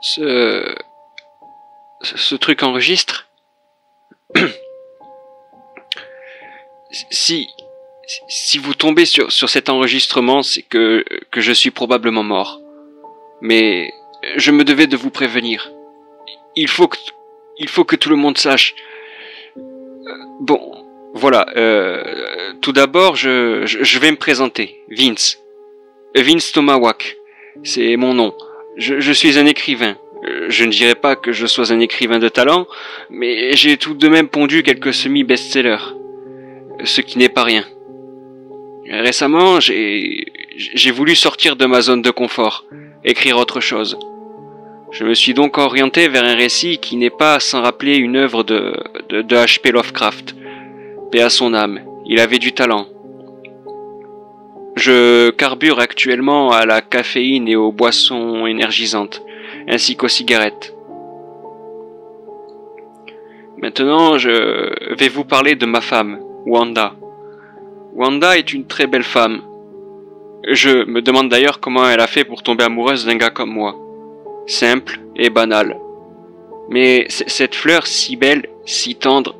ce truc enregistre. Si vous tombez sur cet enregistrement, c'est que je suis probablement mort. Mais je me devais de vous prévenir. Il faut que tout le monde sache. Bon, voilà. Tout d'abord, je vais me présenter. Vince. Vince Tomawak. C'est mon nom. Je suis un écrivain. Je ne dirais pas que je sois un écrivain de talent, mais j'ai tout de même pondu quelques semi-best-sellers. Ce qui n'est pas rien. Récemment, j'ai voulu sortir de ma zone de confort, écrire autre chose. Je me suis donc orienté vers un récit qui n'est pas sans rappeler une œuvre de H.P. Lovecraft. Paix à son âme, il avait du talent. Je carbure actuellement à la caféine et aux boissons énergisantes, ainsi qu'aux cigarettes. Maintenant, je vais vous parler de ma femme, Wanda. Wanda est une très belle femme. Je me demande d'ailleurs comment elle a fait pour tomber amoureuse d'un gars comme moi. Simple et banal. Mais cette fleur si belle, si tendre,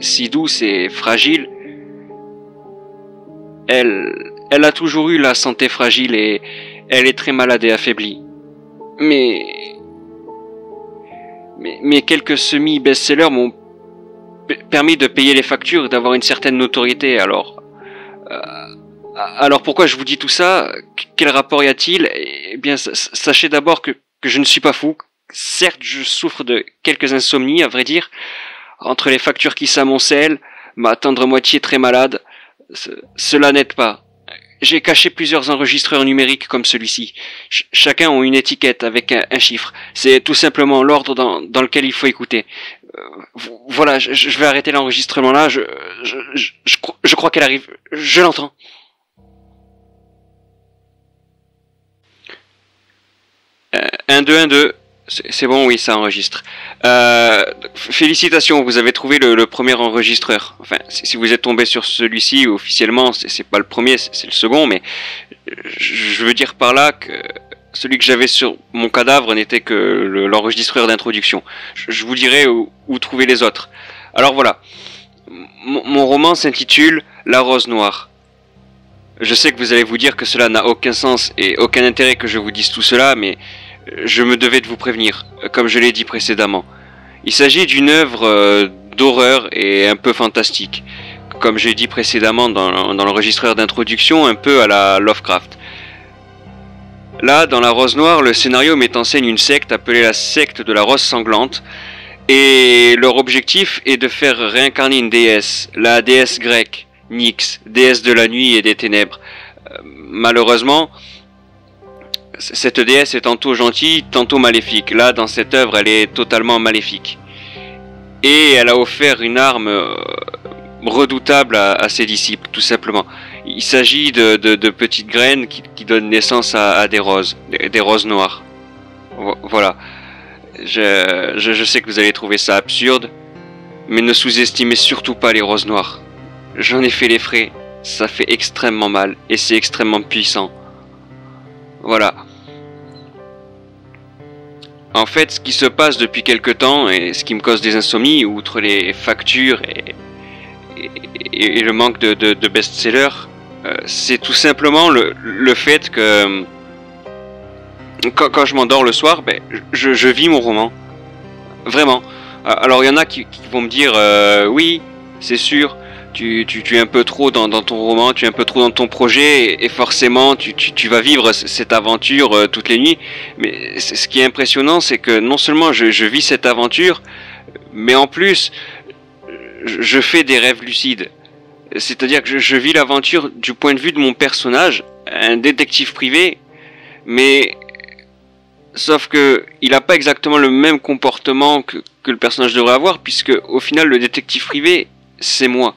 si douce et fragile, elle a toujours eu la santé fragile et elle est très malade et affaiblie. Mais quelques semi-best-sellers m'ont permis de payer les factures et d'avoir une certaine notoriété. Alors pourquoi je vous dis tout ça? Quel rapport y a-t-il? Eh bien, sachez d'abord que je ne suis pas fou. Certes, je souffre de quelques insomnies, à vrai dire. Entre les factures qui s'amoncellent, ma tendre moitié très malade, cela n'aide pas. J'ai caché plusieurs enregistreurs numériques comme celui-ci. Chacun ont une étiquette avec un chiffre. C'est tout simplement l'ordre dans lequel il faut écouter. Voilà, je vais arrêter l'enregistrement là. Je crois qu'elle arrive. Je l'entends. Un, deux. C'est bon, oui, ça enregistre. Félicitations, vous avez trouvé le premier enregistreur. Enfin, si vous êtes tombé sur celui-ci, officiellement, c'est pas le premier, c'est le second, mais je veux dire par là que celui que j'avais sur mon cadavre n'était que l'enregistreur d'introduction. Je vous dirai où trouver les autres. Alors voilà, mon roman s'intitule La Rose Noire. Je sais que vous allez vous dire que cela n'a aucun sens et aucun intérêt que je vous dise tout cela, mais... je me devais de vous prévenir, comme je l'ai dit précédemment. Il s'agit d'une œuvre d'horreur et un peu fantastique. Comme j'ai dit précédemment dans l'enregistreur d'introduction, un peu à la Lovecraft. Là, dans La Rose Noire, le scénario met en scène une secte appelée la secte de la Rose Sanglante. Et leur objectif est de faire réincarner une déesse, la déesse grecque, Nyx, déesse de la nuit et des ténèbres. Malheureusement... cette déesse est tantôt gentille, tantôt maléfique. Là, dans cette œuvre, elle est totalement maléfique. Et elle a offert une arme redoutable à ses disciples, tout simplement. Il s'agit de petites graines qui donnent naissance à des roses, des roses noires. Voilà. Je sais que vous allez trouver ça absurde, mais ne sous-estimez surtout pas les roses noires. J'en ai fait les frais, ça fait extrêmement mal, et c'est extrêmement puissant. Voilà. En fait, ce qui se passe depuis quelque temps et ce qui me cause des insomnies, outre les factures et le manque de best-sellers, c'est tout simplement le fait que quand je m'endors le soir, ben, je vis mon roman. Vraiment. Alors il y en a qui vont me dire oui, c'est sûr. Tu es un peu trop dans ton roman, tu es un peu trop dans ton projet et forcément tu vas vivre cette aventure toutes les nuits. Mais ce qui est impressionnant, c'est que non seulement je vis cette aventure, mais en plus, je fais des rêves lucides. C'est-à-dire que je vis l'aventure du point de vue de mon personnage, un détective privé, mais sauf que il n'a pas exactement le même comportement que le personnage devrait avoir, puisque au final, le détective privé, c'est moi.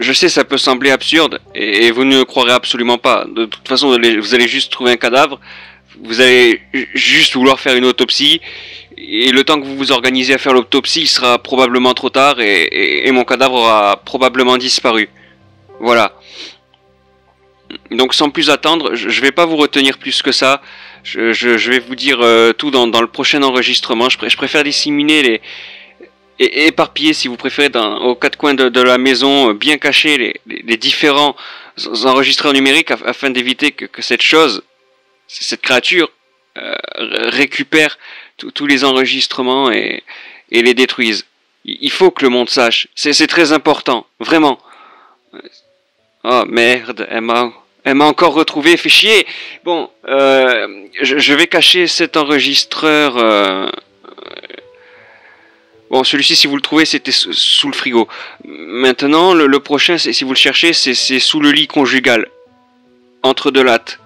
Je sais, ça peut sembler absurde, et vous ne le croirez absolument pas. De toute façon, vous allez juste trouver un cadavre, vous allez juste vouloir faire une autopsie, et le temps que vous vous organisez à faire l'autopsie, il sera probablement trop tard, et mon cadavre aura probablement disparu. Voilà. Donc sans plus attendre, je ne vais pas vous retenir plus que ça, Je vais vous dire tout dans le prochain enregistrement. Je préfère disséminer et éparpiller, si vous préférez, aux quatre coins de la maison, bien cacher les différents enregistreurs numériques afin d'éviter que cette chose, cette créature, récupère tous les enregistrements et les détruise. Il faut que le monde sache. C'est très important, vraiment. Oh merde, elle m'a encore retrouvé, fait chier. Bon, je vais cacher cet enregistreur. Bon, celui-ci, si vous le trouvez, c'était sous le frigo. Maintenant, le prochain, si vous le cherchez, c'est sous le lit conjugal. Entre deux lattes.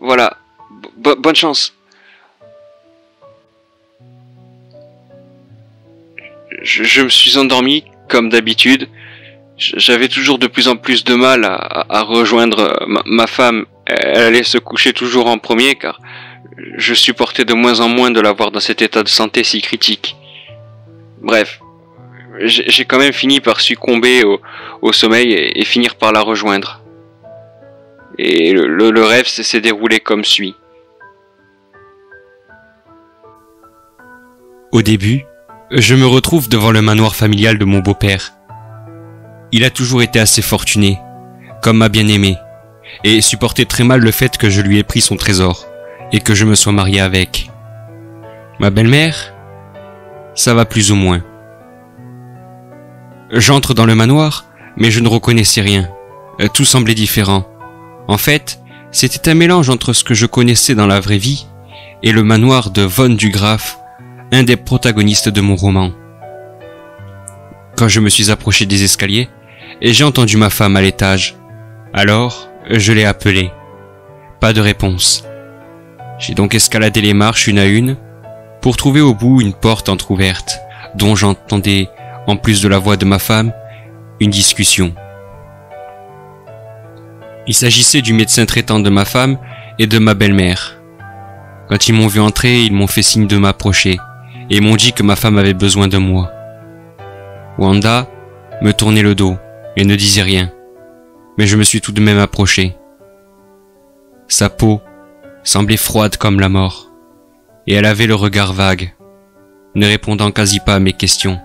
Voilà. Bonne chance. Je me suis endormi, comme d'habitude. J'avais toujours de plus en plus de mal à rejoindre ma femme. Elle allait se coucher toujours en premier, car je supportais de moins en moins de la voir dans cet état de santé si critique. Bref, j'ai quand même fini par succomber au sommeil et finir par la rejoindre. Et le rêve s'est déroulé comme suit. Au début, je me retrouve devant le manoir familial de mon beau-père. Il a toujours été assez fortuné, comme ma bien-aimée, et supportait très mal le fait que je lui ai pris son trésor, et que je me sois marié avec. Ma belle-mère, ça va plus ou moins. J'entre dans le manoir, mais je ne reconnaissais rien. Tout semblait différent. En fait, c'était un mélange entre ce que je connaissais dans la vraie vie et le manoir de Von Dugraff, un des protagonistes de mon roman. Quand je me suis approché des escaliers, j'ai entendu ma femme à l'étage. Alors, je l'ai appelée. Pas de réponse. J'ai donc escaladé les marches une à une, pour trouver au bout une porte entr'ouverte, dont j'entendais, en plus de la voix de ma femme, une discussion. Il s'agissait du médecin traitant de ma femme et de ma belle-mère. Quand ils m'ont vu entrer, ils m'ont fait signe de m'approcher, et m'ont dit que ma femme avait besoin de moi. Wanda me tournait le dos, et ne disait rien, mais je me suis tout de même approché. Sa peau semblait froide comme la mort, et elle avait le regard vague, ne répondant quasi pas à mes questions.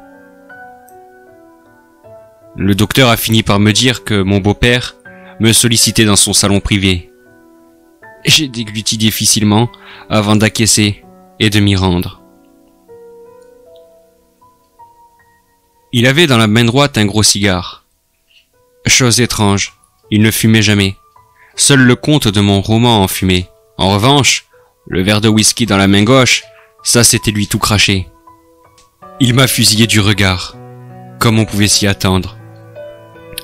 Le docteur a fini par me dire que mon beau-père me sollicitait dans son salon privé. J'ai dégluti difficilement avant d'acquiescer et de m'y rendre. Il avait dans la main droite un gros cigare. Chose étrange, il ne fumait jamais. Seul le conte de mon roman en fumait. En revanche, le verre de whisky dans la main gauche, ça c'était lui tout craché. Il m'a fusillé du regard, comme on pouvait s'y attendre.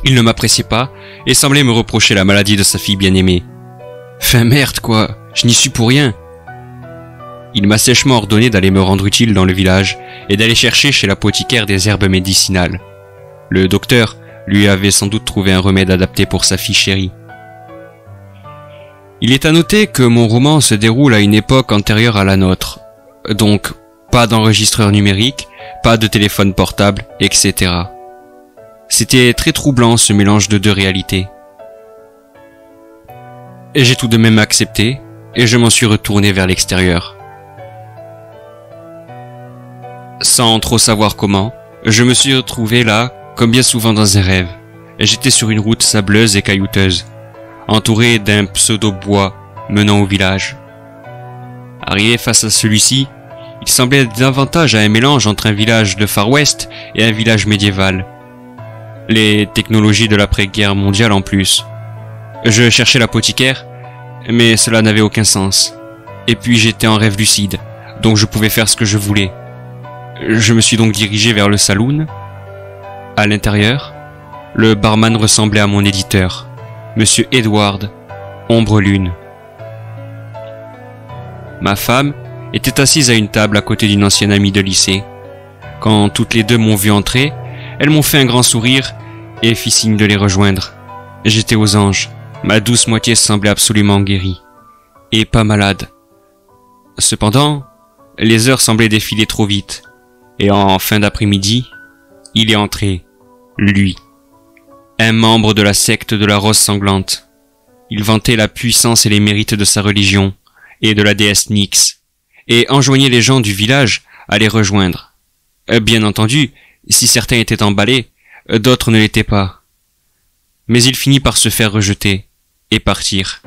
Il ne m'appréciait pas et semblait me reprocher la maladie de sa fille bien-aimée. Fin merde quoi, je n'y suis pour rien. Il m'a sèchement ordonné d'aller me rendre utile dans le village et d'aller chercher chez l'apothicaire des herbes médicinales. Le docteur lui avait sans doute trouvé un remède adapté pour sa fille chérie. Il est à noter que mon roman se déroule à une époque antérieure à la nôtre, donc pas d'enregistreur numérique, pas de téléphone portable, etc. C'était très troublant ce mélange de deux réalités. Et j'ai tout de même accepté, et je m'en suis retourné vers l'extérieur. Sans trop savoir comment, je me suis retrouvé là, comme bien souvent dans un rêve. J'étais sur une route sableuse et caillouteuse, entouré d'un pseudo-bois menant au village. Arrivé face à celui-ci, il semblait davantage à un mélange entre un village de Far West et un village médiéval. Les technologies de l'après-guerre mondiale en plus. Je cherchais l'apothicaire, mais cela n'avait aucun sens. Et puis j'étais en rêve lucide, donc je pouvais faire ce que je voulais. Je me suis donc dirigé vers le saloon. À l'intérieur, le barman ressemblait à mon éditeur, Monsieur Edward Ombre-Lune. Ma femme était assise à une table à côté d'une ancienne amie de lycée. Quand toutes les deux m'ont vu entrer, elles m'ont fait un grand sourire et fit signe de les rejoindre. J'étais aux anges. Ma douce moitié semblait absolument guérie et pas malade. Cependant, les heures semblaient défiler trop vite. Et en fin d'après-midi, il est entré, lui, un membre de la secte de la Rose Sanglante. Il vantait la puissance et les mérites de sa religion, et de la déesse Nyx, et enjoignait les gens du village à les rejoindre. Bien entendu, si certains étaient emballés, d'autres ne l'étaient pas. Mais il finit par se faire rejeter et partir.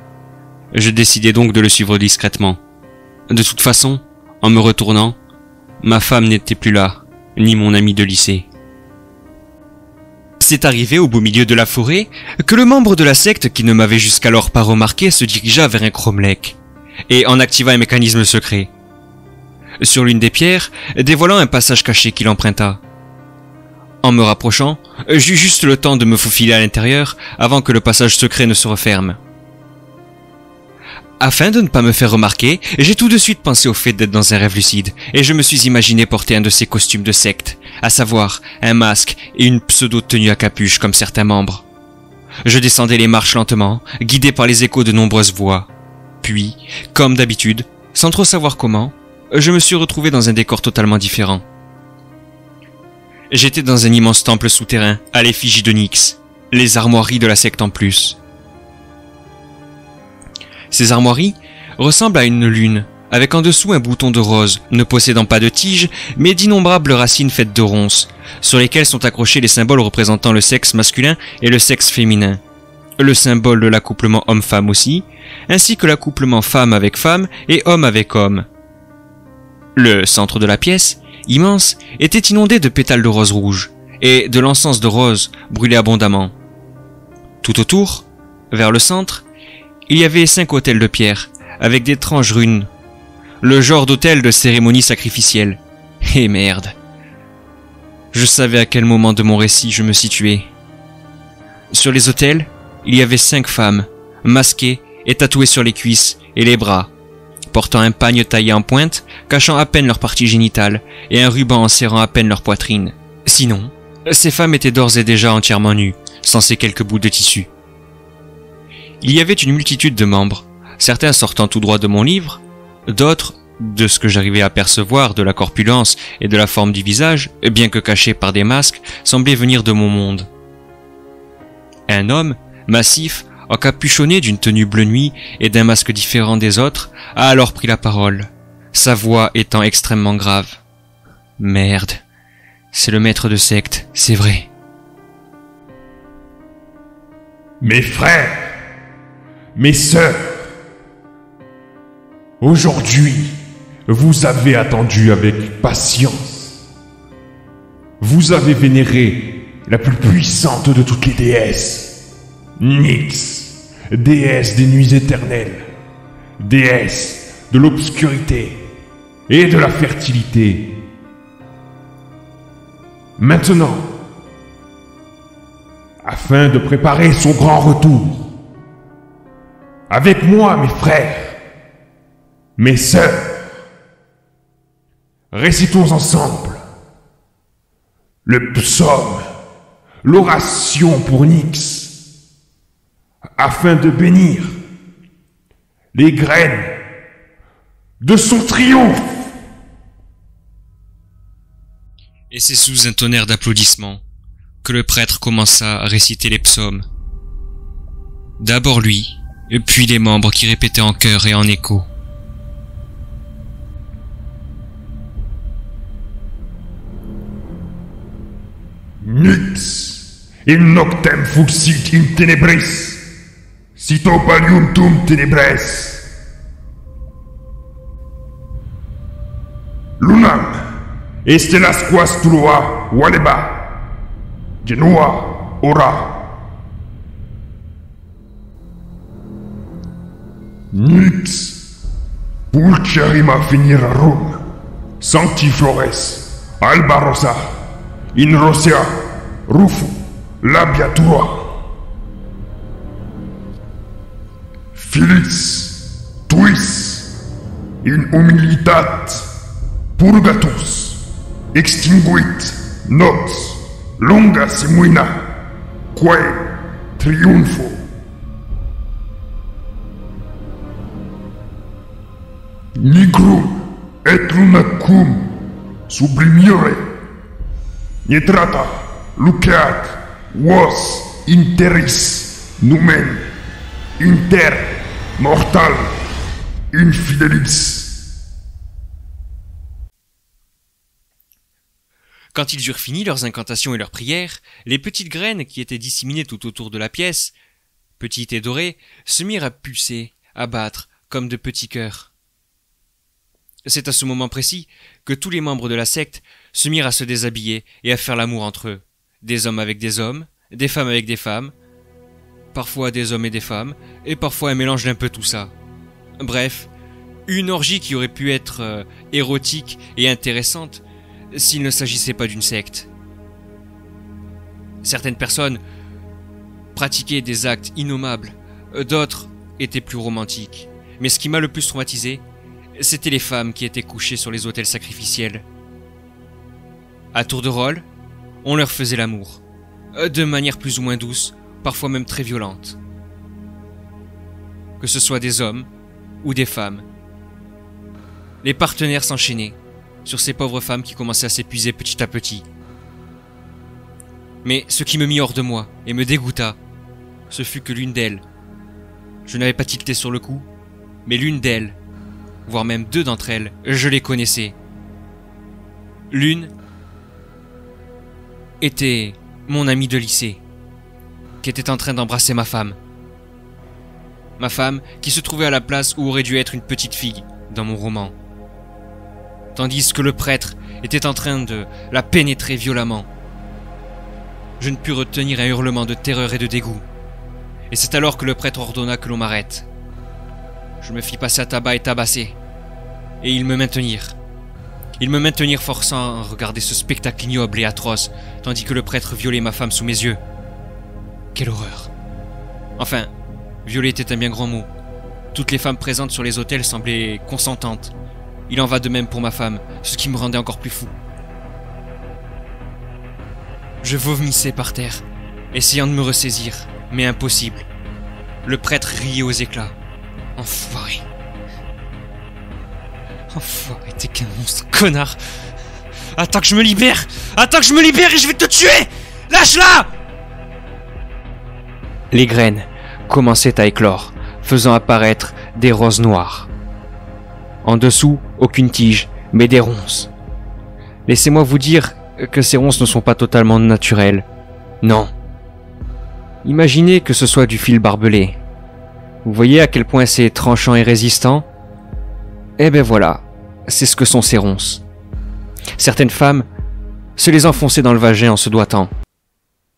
Je décidai donc de le suivre discrètement. De toute façon, en me retournant, ma femme n'était plus là, ni mon ami de lycée. C'est arrivé au beau milieu de la forêt que le membre de la secte qui ne m'avait jusqu'alors pas remarqué se dirigea vers un cromlech et en activa un mécanisme secret. Sur l'une des pierres, dévoilant un passage caché qu'il emprunta. En me rapprochant, j'eus juste le temps de me faufiler à l'intérieur avant que le passage secret ne se referme. Afin de ne pas me faire remarquer, j'ai tout de suite pensé au fait d'être dans un rêve lucide, et je me suis imaginé porter un de ces costumes de secte, à savoir un masque et une pseudo-tenue à capuche comme certains membres. Je descendais les marches lentement, guidé par les échos de nombreuses voix. Puis, comme d'habitude, sans trop savoir comment, je me suis retrouvé dans un décor totalement différent. J'étais dans un immense temple souterrain, à l'effigie de Nyx, les armoiries de la secte en plus. Ces armoiries ressemblent à une lune, avec en dessous un bouton de rose, ne possédant pas de tige, mais d'innombrables racines faites de ronces, sur lesquelles sont accrochés les symboles représentant le sexe masculin et le sexe féminin, le symbole de l'accouplement homme-femme aussi, ainsi que l'accouplement femme avec femme et homme avec homme. Le centre de la pièce, immense, était inondé de pétales de rose rouge, et de l'encens de rose brûlé abondamment. Tout autour, vers le centre, il y avait 5 autels de pierre, avec d'étranges runes. Le genre d'autel de cérémonie sacrificielle. Et merde. Je savais à quel moment de mon récit je me situais. Sur les autels, il y avait 5 femmes, masquées et tatouées sur les cuisses et les bras, portant un pagne taillé en pointe, cachant à peine leur partie génitale, et un ruban enserrant à peine leur poitrine. Sinon, ces femmes étaient d'ores et déjà entièrement nues, sans ces quelques bouts de tissu. Il y avait une multitude de membres, certains sortant tout droit de mon livre, d'autres, de ce que j'arrivais à percevoir de la corpulence et de la forme du visage, bien que cachés par des masques, semblaient venir de mon monde. Un homme, massif, encapuchonné d'une tenue bleu nuit et d'un masque différent des autres, a alors pris la parole, sa voix étant extrêmement grave. Merde, c'est le maître de secte, c'est vrai. Mes frères! Mes sœurs, aujourd'hui, vous avez attendu avec patience. Vous avez vénéré la plus puissante de toutes les déesses, Nyx, déesse des nuits éternelles, déesse de l'obscurité et de la fertilité. Maintenant, afin de préparer son grand retour, avec moi, mes frères, mes sœurs, récitons ensemble le psaume, l'oration pour Nyx, afin de bénir les graines de son triomphe. Et c'est sous un tonnerre d'applaudissements que le prêtre commença à réciter les psaumes. D'abord lui, puis les membres qui répétaient en chœur et en écho. Nyx, in noctem fuxit in tenebris, sito palium tum tenebres. Lunam, estelas quas tuloa waleba, genua ora. Nyx, pulcherima finirarum, sancti flores, alba rosa, in rosea, rufu, labia tua. Filis, tuis, in humilitat, purgatus, extinguit, nos, longa simuina, quae, triunfo. Nigrum et lunacum sublimire, nitrata luceat vos interis numen inter mortal Infideliz. Quand ils eurent fini leurs incantations et leurs prières, les petites graines qui étaient disséminées tout autour de la pièce, petites et dorées, se mirent à pulser, à battre, comme de petits cœurs. C'est à ce moment précis que tous les membres de la secte se mirent à se déshabiller et à faire l'amour entre eux. Des hommes avec des hommes, des femmes avec des femmes, parfois des hommes et des femmes, et parfois un mélange d'un peu tout ça. Bref, une orgie qui aurait pu être érotique et intéressante s'il ne s'agissait pas d'une secte. Certaines personnes pratiquaient des actes innommables, d'autres étaient plus romantiques. Mais ce qui m'a le plus traumatisé, c'était les femmes qui étaient couchées sur les autels sacrificiels. À tour de rôle, on leur faisait l'amour, de manière plus ou moins douce, parfois même très violente. Que ce soit des hommes ou des femmes, les partenaires s'enchaînaient sur ces pauvres femmes qui commençaient à s'épuiser petit à petit. Mais ce qui me mit hors de moi et me dégoûta, ce fut que l'une d'elles, je n'avais pas tilté sur le coup, mais l'une d'elles, voire même deux d'entre elles, je les connaissais. L'une était mon amie de lycée, qui était en train d'embrasser ma femme. Ma femme qui se trouvait à la place où aurait dû être une petite fille dans mon roman. Tandis que le prêtre était en train de la pénétrer violemment. Je ne pus retenir un hurlement de terreur et de dégoût. Et c'est alors que le prêtre ordonna que l'on m'arrête. Je me fis passer à tabac et tabasser. Et ils me maintenirent. Ils me maintenirent forçant à regarder ce spectacle ignoble et atroce, tandis que le prêtre violait ma femme sous mes yeux. Quelle horreur. Enfin, violer était un bien grand mot. Toutes les femmes présentes sur les autels semblaient consentantes. Il en va de même pour ma femme, ce qui me rendait encore plus fou. Je vomissais par terre, essayant de me ressaisir, mais impossible. Le prêtre riait aux éclats. Enfoiré. Enfoiré, t'es qu'un monstre, connard. Attends que je me libère. Attends que je me libère et je vais te tuer. Lâche-la. Les graines commençaient à éclore, faisant apparaître des roses noires. En dessous, aucune tige, mais des ronces. Laissez-moi vous dire que ces ronces ne sont pas totalement naturelles. Non. Imaginez que ce soit du fil barbelé. Vous voyez à quel point c'est tranchant et résistant? Eh ben voilà, c'est ce que sont ces ronces. Certaines femmes se les enfonçaient dans le vagin en se doigtant.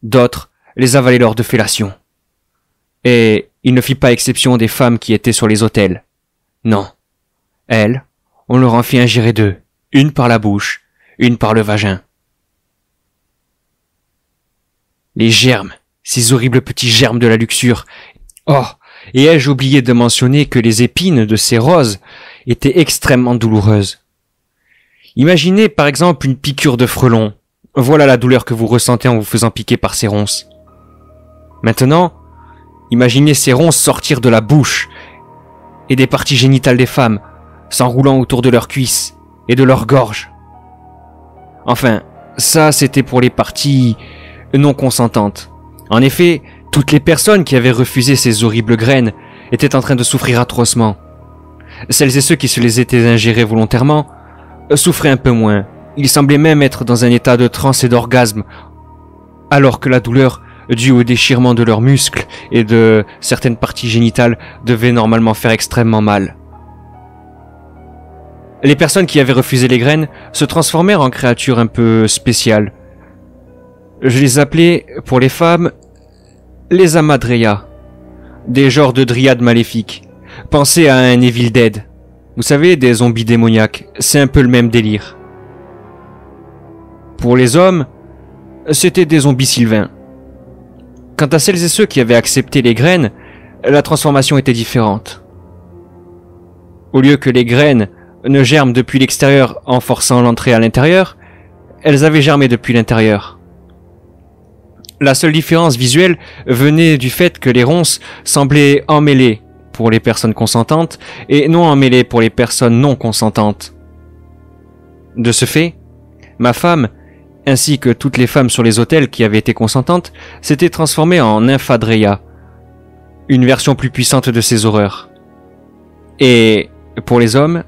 D'autres les avalaient lors de fellations. Et il ne fit pas exception des femmes qui étaient sur les autels. Non. Elles, on leur en fit ingérer deux, une par la bouche, une par le vagin. Les germes, ces horribles petits germes de la luxure. Oh, et ai-je oublié de mentionner que les épines de ces roses étaient extrêmement douloureuses. Imaginez par exemple une piqûre de frelon. Voilà la douleur que vous ressentez en vous faisant piquer par ces ronces. Maintenant, imaginez ces ronces sortir de la bouche et des parties génitales des femmes, s'enroulant autour de leurs cuisses et de leurs gorges. Enfin, ça c'était pour les parties non consentantes. En effet, toutes les personnes qui avaient refusé ces horribles graines étaient en train de souffrir atrocement. Celles et ceux qui se les étaient ingérés volontairement souffraient un peu moins. Ils semblaient même être dans un état de transe et d'orgasme, alors que la douleur due au déchirement de leurs muscles et de certaines parties génitales devait normalement faire extrêmement mal. Les personnes qui avaient refusé les graines se transformèrent en créatures un peu spéciales. Je les appelais, pour les femmes, les Amadryas, des genres de dryades maléfiques. Pensez à un Evil Dead. Vous savez, des zombies démoniaques, c'est un peu le même délire. Pour les hommes, c'était des zombies sylvains. Quant à celles et ceux qui avaient accepté les graines, la transformation était différente. Au lieu que les graines ne germent depuis l'extérieur en forçant l'entrée à l'intérieur, elles avaient germé depuis l'intérieur. La seule différence visuelle venait du fait que les ronces semblaient emmêlées pour les personnes consentantes et non emmêlées pour les personnes non consentantes. De ce fait, ma femme, ainsi que toutes les femmes sur les autels qui avaient été consentantes, s'étaient transformées en Nymphadrya, une version plus puissante de ces horreurs. Et Pour les hommes,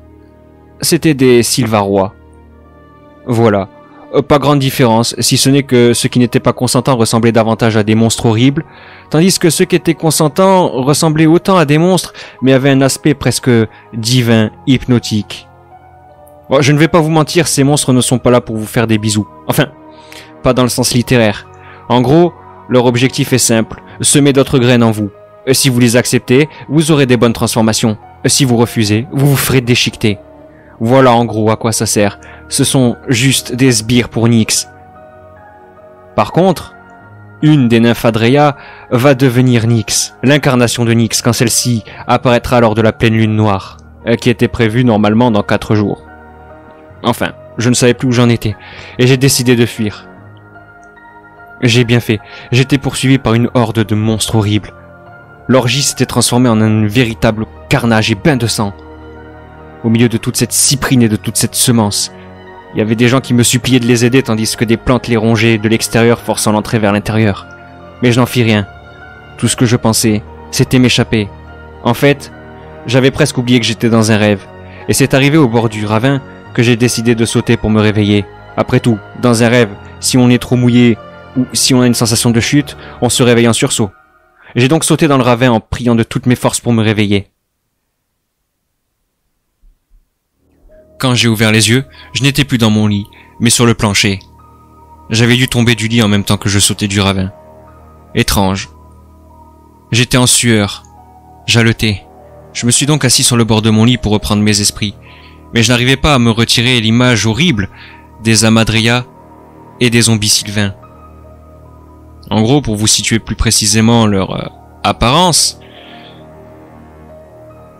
c'était des Silvarois. Voilà. Pas grande différence, si ce n'est que ceux qui n'étaient pas consentants ressemblaient davantage à des monstres horribles, tandis que ceux qui étaient consentants ressemblaient autant à des monstres, mais avaient un aspect presque divin, hypnotique. Bon, je ne vais pas vous mentir, ces monstres ne sont pas là pour vous faire des bisous. Enfin, pas dans le sens littéraire. En gros, leur objectif est simple, semer d'autres graines en vous. Si vous les acceptez, vous aurez des bonnes transformations. Si vous refusez, vous vous ferez déchiqueter. Voilà en gros à quoi ça sert. Ce sont juste des sbires pour Nyx. Par contre, une des Nymphadrya va devenir Nyx, l'incarnation de Nyx quand celle-ci apparaîtra lors de la pleine lune noire, qui était prévue normalement dans 4 jours. Enfin, je ne savais plus où j'en étais, et j'ai décidé de fuir. J'ai bien fait, j'étais poursuivi par une horde de monstres horribles. L'orgie s'était transformée en un véritable carnage et bain de sang. Au milieu de toute cette cyprine et de toute cette semence, il y avait des gens qui me suppliaient de les aider tandis que des plantes les rongeaient de l'extérieur forçant l'entrée vers l'intérieur. Mais je n'en fis rien. Tout ce que je pensais, c'était m'échapper. En fait, j'avais presque oublié que j'étais dans un rêve. Et c'est arrivé au bord du ravin que j'ai décidé de sauter pour me réveiller. Après tout, dans un rêve, si on est trop mouillé ou si on a une sensation de chute, on se réveille en sursaut. J'ai donc sauté dans le ravin en priant de toutes mes forces pour me réveiller. Quand j'ai ouvert les yeux, je n'étais plus dans mon lit, mais sur le plancher. J'avais dû tomber du lit en même temps que je sautais du ravin. Étrange. J'étais en sueur. J'haletais. Je me suis donc assis sur le bord de mon lit pour reprendre mes esprits. Mais je n'arrivais pas à me retirer l'image horrible des Amadryades et des zombies sylvains. En gros, pour vous situer plus précisément leur apparence...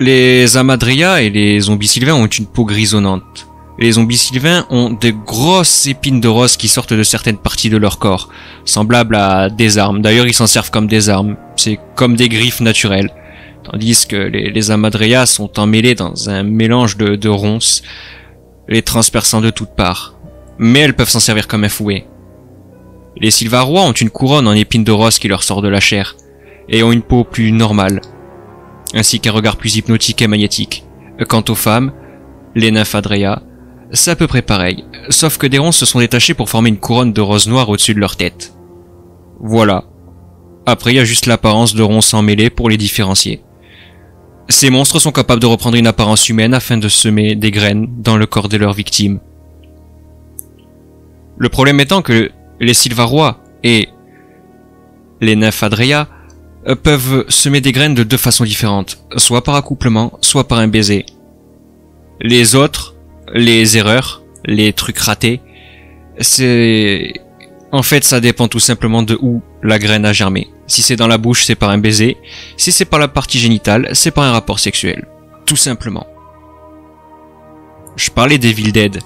Les Amadryades et les zombies sylvains ont une peau grisonnante. Les zombies sylvains ont des grosses épines de rose qui sortent de certaines parties de leur corps, semblables à des armes. D'ailleurs, ils s'en servent comme des armes. C'est comme des griffes naturelles. Tandis que les Amadryades sont emmêlées dans un mélange de ronces, les transperçant de toutes parts. Mais elles peuvent s'en servir comme un fouet. Les Silvarois ont une couronne en épines de rose qui leur sort de la chair, et ont une peau plus normale, ainsi qu'un regard plus hypnotique et magnétique. Quant aux femmes, les Nymphadrya, c'est à peu près pareil, sauf que des ronces se sont détachées pour former une couronne de rose noire au-dessus de leur tête. Voilà. Après, il y a juste l'apparence de ronces emmêlées pour les différencier. Ces monstres sont capables de reprendre une apparence humaine afin de semer des graines dans le corps de leurs victimes. Le problème étant que les Silvarois et les Nymphadrya peuvent semer des graines de deux façons différentes, soit par accouplement, soit par un baiser. Les autres, les erreurs, les trucs ratés, c'est... En fait, ça dépend tout simplement de où la graine a germé. Si c'est dans la bouche, c'est par un baiser. Si c'est par la partie génitale, c'est par un rapport sexuel. Tout simplement. Je parlais d'Evil Dead.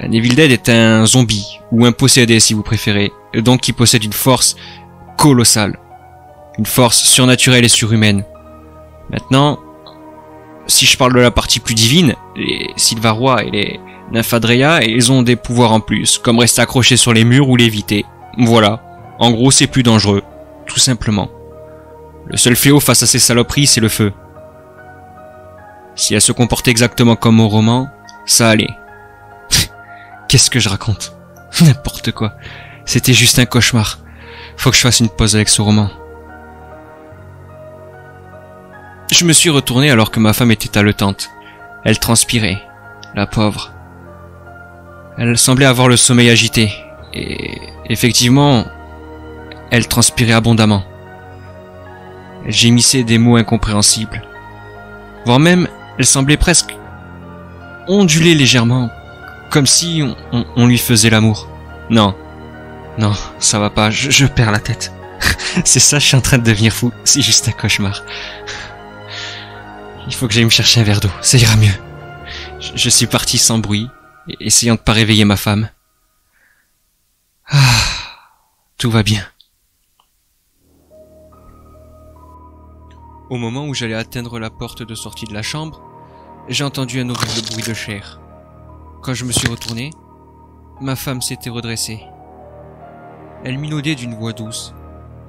Un Evil Dead est un zombie, ou un possédé si vous préférez, donc qui possède une force colossale. Une force surnaturelle et surhumaine. Maintenant, si je parle de la partie plus divine, les Silvarois et les Nymphadrya, ils ont des pouvoirs en plus, comme rester accrochés sur les murs ou l'éviter. Voilà. En gros, c'est plus dangereux. Tout simplement. Le seul fléau face à ces saloperies, c'est le feu. Si elles se comportaient exactement comme au roman, ça allait. Qu'est-ce que je raconte? N'importe quoi. C'était juste un cauchemar. Faut que je fasse une pause avec ce roman. Je me suis retourné alors que ma femme était haletante. Elle transpirait, la pauvre. Elle semblait avoir le sommeil agité, et effectivement, elle transpirait abondamment. Elle gémissait des mots incompréhensibles. Voire même, elle semblait presque onduler légèrement, comme si on lui faisait l'amour. Non, ça va pas, je perds la tête. C'est ça, je suis en train de devenir fou, c'est juste un cauchemar. Il faut que j'aille me chercher un verre d'eau, ça ira mieux. Je suis parti sans bruit, essayant de pas réveiller ma femme. Ah, tout va bien. Au moment où j'allais atteindre la porte de sortie de la chambre, j'ai entendu un horrible bruit de chair. Quand je me suis retourné, ma femme s'était redressée. Elle minaudait d'une voix douce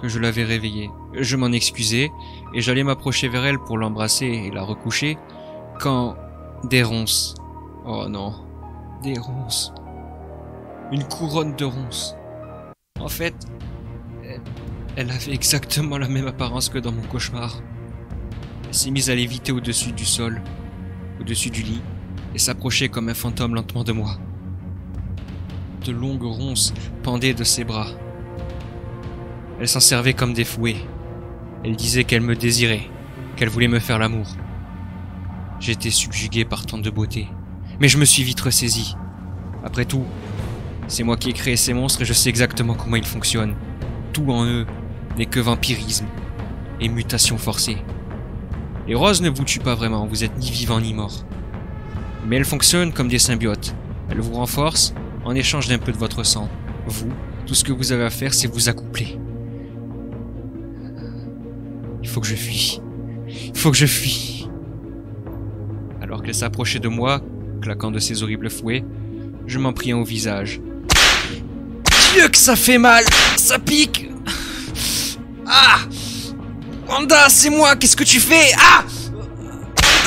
que je l'avais réveillée. Je m'en excusais, et j'allais m'approcher vers elle pour l'embrasser et la recoucher, Quand des ronces... Oh non. Des ronces. Une couronne de ronces. En fait, elle avait exactement la même apparence que dans mon cauchemar. Elle s'est mise à léviter au-dessus du sol, au-dessus du lit, et s'approchait comme un fantôme lentement de moi. De longues ronces pendaient de ses bras. Elle s'en servait comme des fouets. Elle disait qu'elle me désirait, qu'elle voulait me faire l'amour. J'étais subjugué par tant de beauté, mais je me suis vite ressaisi. Après tout, c'est moi qui ai créé ces monstres et je sais exactement comment ils fonctionnent. Tout en eux n'est que vampirisme et mutation forcée. Les roses ne vous tuent pas vraiment, vous êtes ni vivant ni mort. Mais elles fonctionnent comme des symbiotes. Elles vous renforcent en échange d'un peu de votre sang. Vous, tout ce que vous avez à faire, c'est vous accoupler. Il faut que je fuis. Il faut que je fuis. Alors qu'elle s'approchait de moi, claquant de ses horribles fouets, je m'en pris un au visage. Dieu que ça fait mal! Ça pique! Ah! Wanda, c'est moi! Qu'est-ce que tu fais? Ah!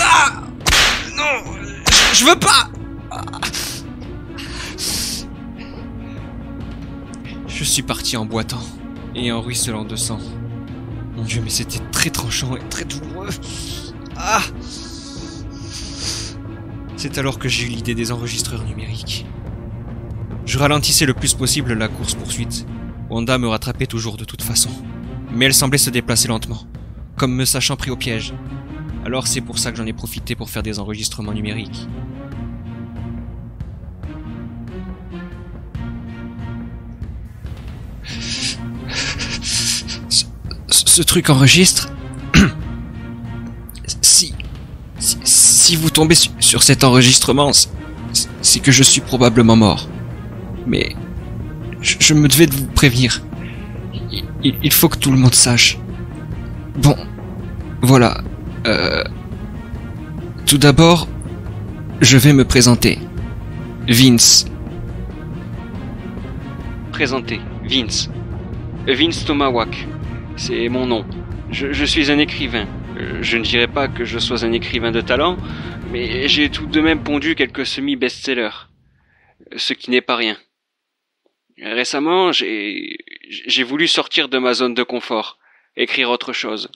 Ah! Non! Je veux pas! Ah. Je suis parti en boitant et en ruisselant de sang. Mon Dieu, mais c'était très tranchant et très douloureux. Ah! C'est alors que j'ai eu l'idée des enregistreurs numériques. Je ralentissais le plus possible la course-poursuite. Wanda me rattrapait toujours de toute façon. Mais elle semblait se déplacer lentement, comme me sachant pris au piège. Alors c'est pour ça que j'en ai profité pour faire des enregistrements numériques. Ce truc enregistre. Si vous tombez sur cet enregistrement, c'est que je suis probablement mort. Mais je me devais de vous prévenir. Il faut que tout le monde sache. Bon, voilà. Tout d'abord, je vais me présenter. Vince. Présenté, Vince. Vince Tomawak. C'est mon nom. Je suis un écrivain. Je ne dirais pas que je sois un écrivain de talent, mais j'ai tout de même pondu quelques semi-best-sellers. Ce qui n'est pas rien. Récemment, j'ai voulu sortir de ma zone de confort, écrire autre chose.